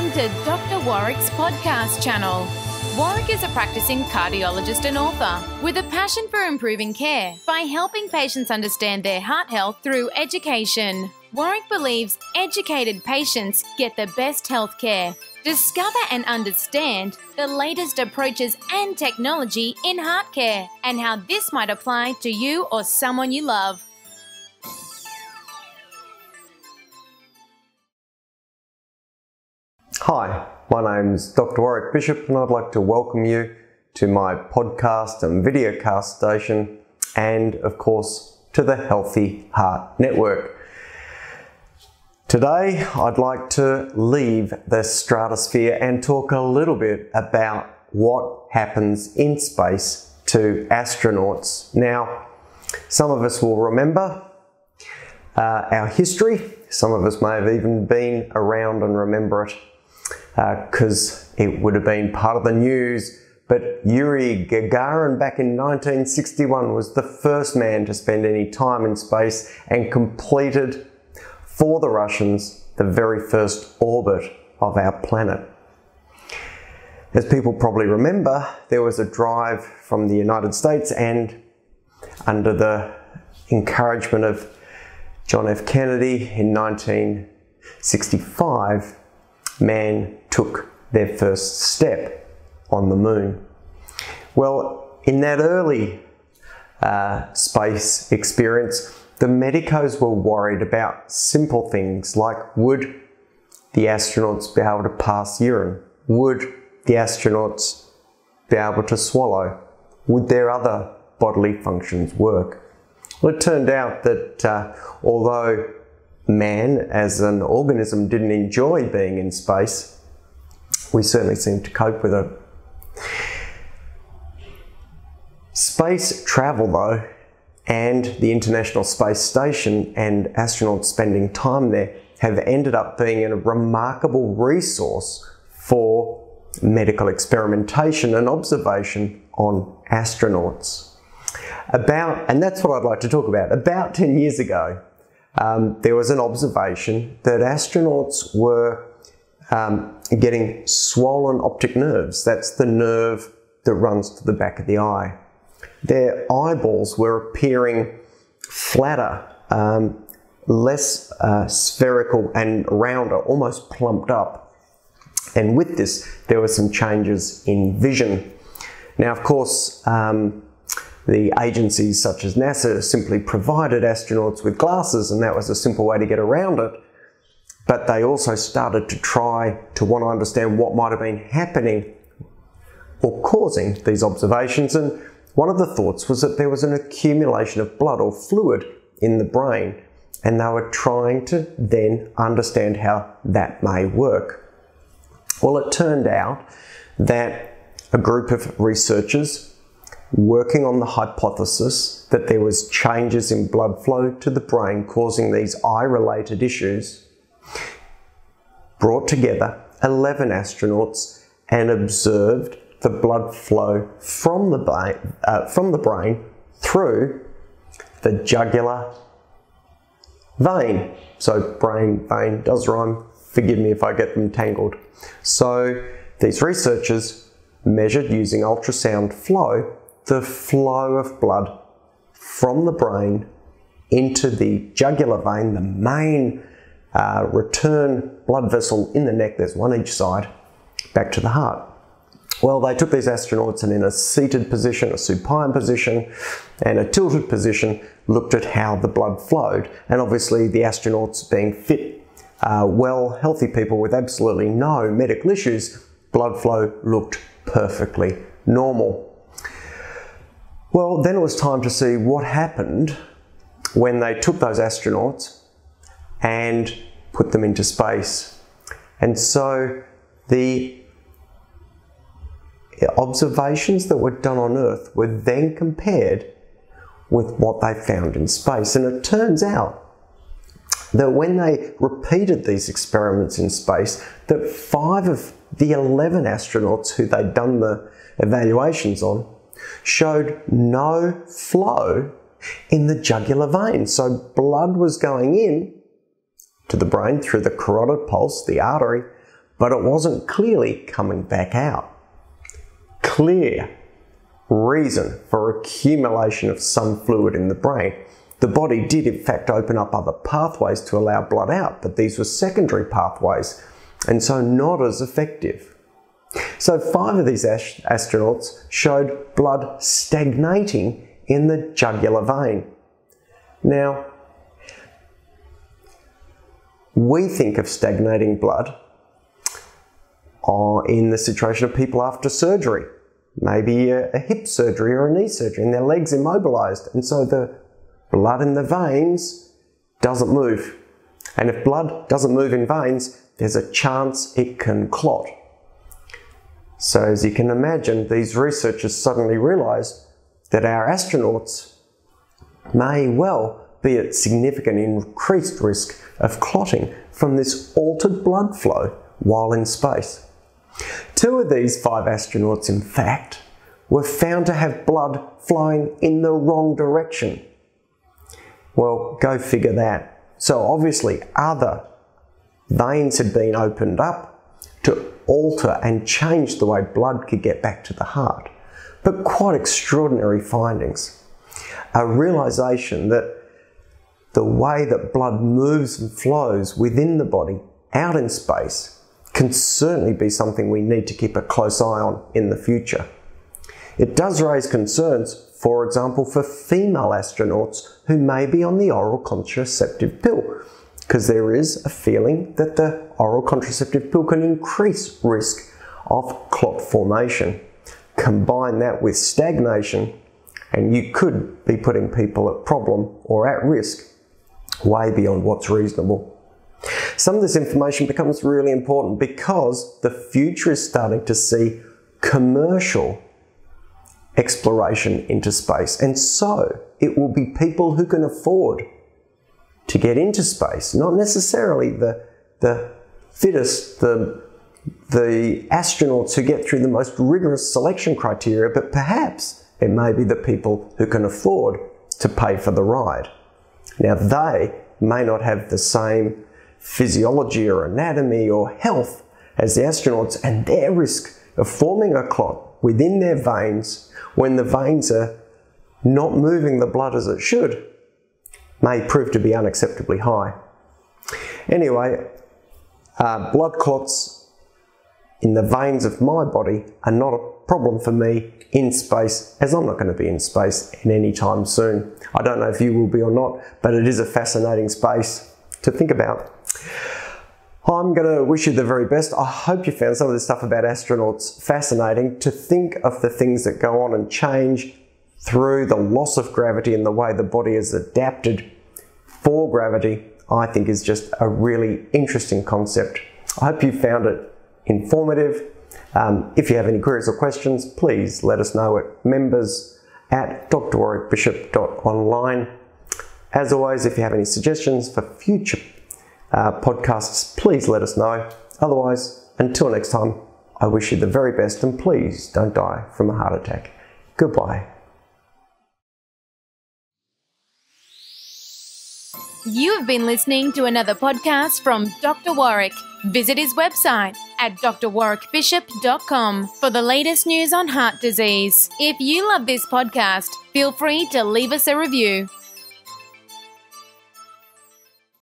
Welcome to Dr. Warrick's podcast channel. Warrick is a practicing cardiologist and author with a passion for improving care by helping patients understand their heart health through education. Warrick believes educated patients get the best health care. Discover and understand the latest approaches and technology in heart care and how this might apply to you or someone you love. Hi, my name's Dr. Warrick Bishop and I'd like to welcome you to my podcast and videocast station and of course to the Healthy Heart Network. Today I'd like to leave the stratosphere and talk a little bit about what happens in space to astronauts. Now, some of us will remember our history, some of us may have even been around and remember it, because it would have been part of the news, but Yuri Gagarin back in 1961 was the first man to spend any time in space and completed, for the Russians, the very first orbit of our planet. As people probably remember, there was a drive from the United States and under the encouragement of John F. Kennedy in 1965, man took their first step on the moon. Well, in that early space experience, the medicos were worried about simple things like, would the astronauts be able to pass urine? Would the astronauts be able to swallow? Would their other bodily functions work? Well, it turned out that although man as an organism didn't enjoy being in space, we certainly seem to cope with it. Space travel though, and the International Space Station and astronauts spending time there, have ended up being a remarkable resource for medical experimentation and observation on astronauts. And that's what I'd like to talk about. About 10 years ago, there was an observation that astronauts were getting swollen optic nerves. That's the nerve that runs to the back of the eye. Their eyeballs were appearing flatter, less spherical and rounder, almost plumped up. And with this, there were some changes in vision. Now, of course, the agencies such as NASA simply provided astronauts with glasses, and that was a simple way to get around it. But they also started to try to want to understand what might have been happening or causing these observations. And one of the thoughts was that there was an accumulation of blood or fluid in the brain, and they were trying to then understand how that may work. Well, it turned out that a group of researchers working on the hypothesis that there was changes in blood flow to the brain causing these eye-related issues, brought together 11 astronauts and observed the blood flow from the brain through the jugular vein. So brain vein does rhyme, forgive me if I get them tangled. So these researchers measured using ultrasound flow the flow of blood from the brain into the jugular vein, the main return blood vessel in the neck, there's one each side, back to the heart. Well, they took these astronauts and in a seated position, a supine position, and a tilted position, looked at how the blood flowed. And obviously the astronauts, being fit, well, healthy people with absolutely no medical issues, blood flow looked perfectly normal. Well, then it was time to see what happened when they took those astronauts and put them into space. And so the observations that were done on Earth were then compared with what they found in space. And it turns out that when they repeated these experiments in space, that 5 of the 11 astronauts who they'd done the evaluations on showed no flow in the jugular vein. So blood was going in to the brain through the carotid pulse, the artery, but it wasn't clearly coming back out. Clear reason for accumulation of some fluid in the brain. The body did in fact open up other pathways to allow blood out, but these were secondary pathways and so not as effective. So 5 of these astronauts showed blood stagnating in the jugular vein. Now, we think of stagnating blood in the situation of people after surgery, maybe a hip surgery or a knee surgery, and their legs immobilized, and so the blood in the veins doesn't move. And if blood doesn't move in veins, there's a chance it can clot. So as you can imagine, these researchers suddenly realized that our astronauts may well be at significant increased risk of clotting from this altered blood flow while in space. 2 of these 5 astronauts, in fact, were found to have blood flowing in the wrong direction. Well, go figure that. So obviously other veins had been opened up to alter and change the way blood could get back to the heart. But quite extraordinary findings. A realization that the way that blood moves and flows within the body out in space can certainly be something we need to keep a close eye on in the future. It does raise concerns, for example, for female astronauts who may be on the oral contraceptive pill, because there is a feeling that the oral contraceptive pill can increase risk of clot formation. Combine that with stagnation, and you could be putting people at problem or at risk way beyond what's reasonable. Some of this information becomes really important because the future is starting to see commercial exploration into space. And so it will be people who can afford to get into space, not necessarily the fittest, the astronauts who get through the most rigorous selection criteria, but perhaps it may be the people who can afford to pay for the ride. Now, they may not have the same physiology or anatomy or health as the astronauts, and their risk of forming a clot within their veins when the veins are not moving the blood as it should may prove to be unacceptably high. Anyway, blood clots in the veins of my body are not a problem for me in space, as I'm not going to be in space in any time soon. I don't know if you will be or not, but it is a fascinating space to think about. I'm going to wish you the very best. I hope you found some of this stuff about astronauts fascinating, to think of the things that go on and change through the loss of gravity and the way the body is adapted for gravity. I think is just a really interesting concept. I hope you found it informative. If you have any queries or questions, please let us know at members@drwarrickbishop.online. As always, if you have any suggestions for future podcasts, please let us know. Otherwise, until next time, I wish you the very best, and please don't die from a heart attack. Goodbye. You've been listening to another podcast from Dr. Warrick. Visit his website at drwarrickbishop.com for the latest news on heart disease. If you love this podcast, feel free to leave us a review.